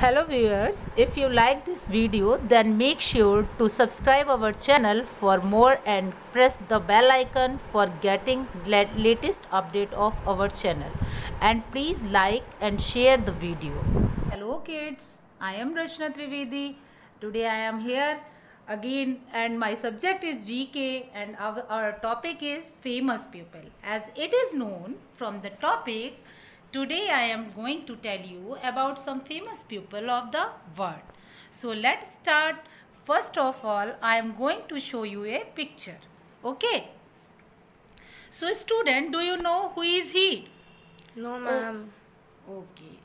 Hello viewers, if you like this video then make sure to subscribe our channel for more and press the bell icon for getting latest update of our channel, and please like and share the video. Hello kids, I am Rachna Trivedi. Today I am here again and my subject is GK and our topic is famous people. As it is known from the topic, today I am going to tell you about some famous people of the world. So let's start. First of all, I am going to show you a picture. Okay. So student, do you know who is he? No ma'am. Oh, okay.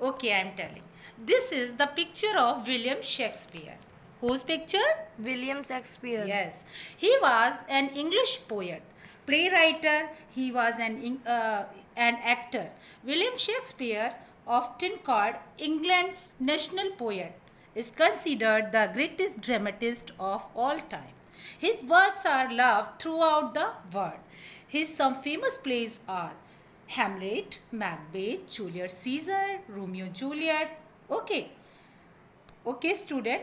Okay, I am telling. This is the picture of William Shakespeare. Whose picture? William Shakespeare. Yes. He was an English poet, playwright. He was an actor. William Shakespeare, often called England's national poet, is considered the greatest dramatist of all time. His works are loved throughout the world. His some famous plays are Hamlet, Macbeth, Julius Caesar, Romeo and Juliet. Okay. Okay student,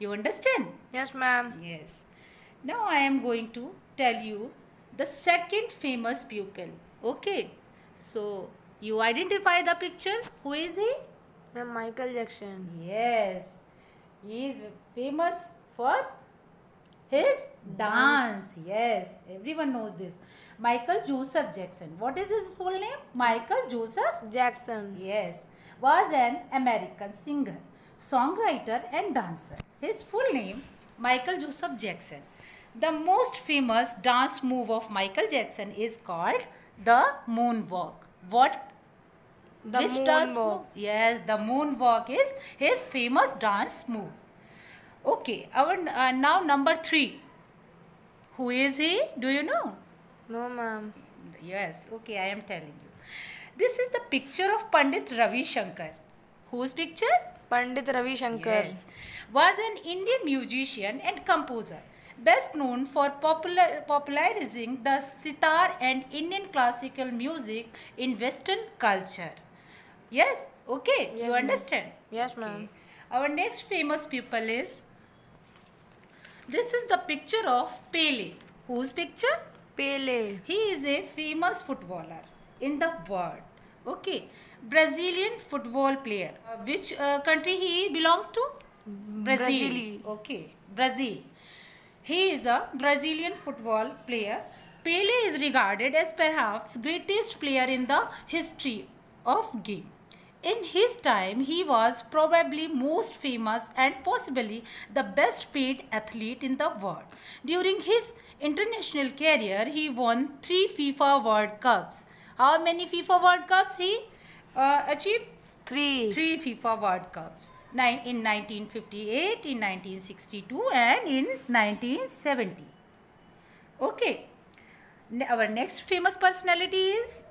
you understand? Yes ma'am. Yes. Now I am going to tell you the second famous pupil. Okay. So you identify the picture. Who is he? Michael Jackson. Yes. He is famous for his dance. Yes. Everyone knows this. Michael Joseph Jackson. What is his full name? Michael Joseph Jackson. Yes. Was an American singer, songwriter and dancer. His full name, Michael Joseph Jackson. The most famous dance move of Michael Jackson is called the moonwalk. What? The moonwalk. Yes, the moonwalk is his famous dance move. Okay, our now number 3. Who is he? Do you know? No, ma'am. Yes. Okay, I am telling you. This is the picture of Pandit Ravi Shankar. Whose picture? Pandit Ravi Shankar. Yes. Was an Indian musician and composer, best known for popularizing the sitar and Indian classical music in Western culture. Yes, okay, yes, you understand? Yes, ma'am. Okay. Our next famous people is, this is the picture of Pele. Whose picture? Pele. He is a famous footballer in the world. Okay, Brazilian football player. Which country he belonged to? Brazil. Brazil. Okay, Brazil. He is a Brazilian football player. Pele is regarded as perhaps greatest player in the history of game. In his time, he was probably most famous and possibly the best paid athlete in the world. During his international career, he won 3 FIFA World Cups. How many FIFA World Cups he achieved? 3. 3 FIFA World Cups. In 1958, in 1962 and in 1970. Okay. Our next famous personality is,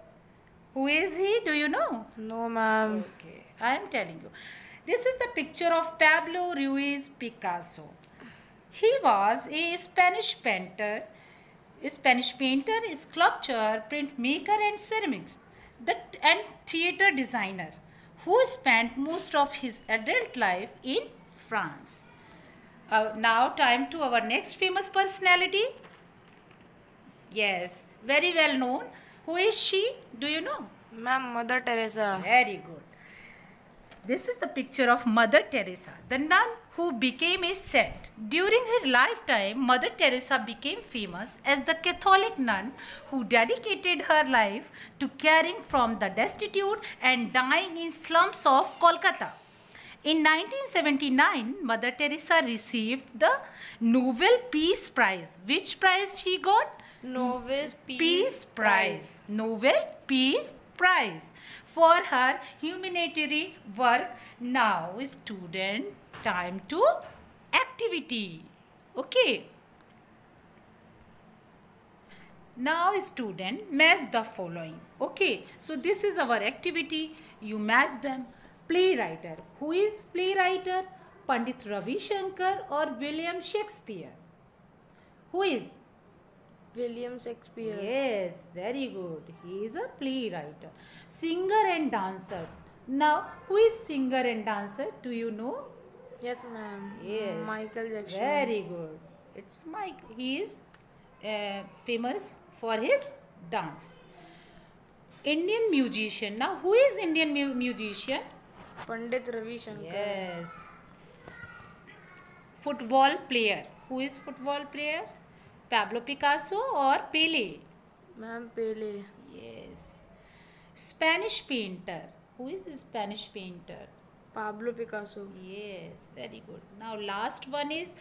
who is he? Do you know? No, ma'am. Okay. I am telling you. This is the picture of Pablo Ruiz Picasso. He was a Spanish painter, sculptor, printmaker and ceramics, and theater designer, who spent most of his adult life in France. Now time to our next famous personality. Yes, very well known. Who is she? Do you know? Ma'am, Mother Teresa. Very good. This is the picture of Mother Teresa, the nun who became a saint. During her lifetime, Mother Teresa became famous as the Catholic nun who dedicated her life to caring for the destitute and dying in slums of Kolkata. In 1979, Mother Teresa received the Nobel Peace Prize. Which prize she got? Nobel Peace Prize. Nobel Peace Prize. For her humanitarian work. Now, student, time to activity. Okay. Now, student, match the following. Okay. So, this is our activity. You match them. Playwriter. Who is playwriter? Pandit Ravi Shankar or William Shakespeare? Who is? William Shakespeare. Yes, very good. He is a playwright. Singer and dancer. Now, who is singer and dancer? Do you know? Yes, ma'am. Yes. Michael Jackson. Very good. It's Mike. He is famous for his dance. Indian musician. Now, who is Indian musician? Pandit Ravi Shankar. Yes. Football player. Who is football player? Pablo Picasso or Pele? Ma'am, Pele. Yes. Spanish painter. Who is a Spanish painter? Pablo Picasso. Yes, very good. Now last one is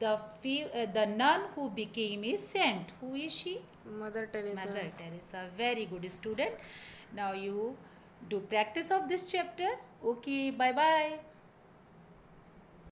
the nun who became a saint. Who is she? Mother Teresa. Mother Teresa. Very good student. Now you do practice of this chapter. Okay, bye-bye.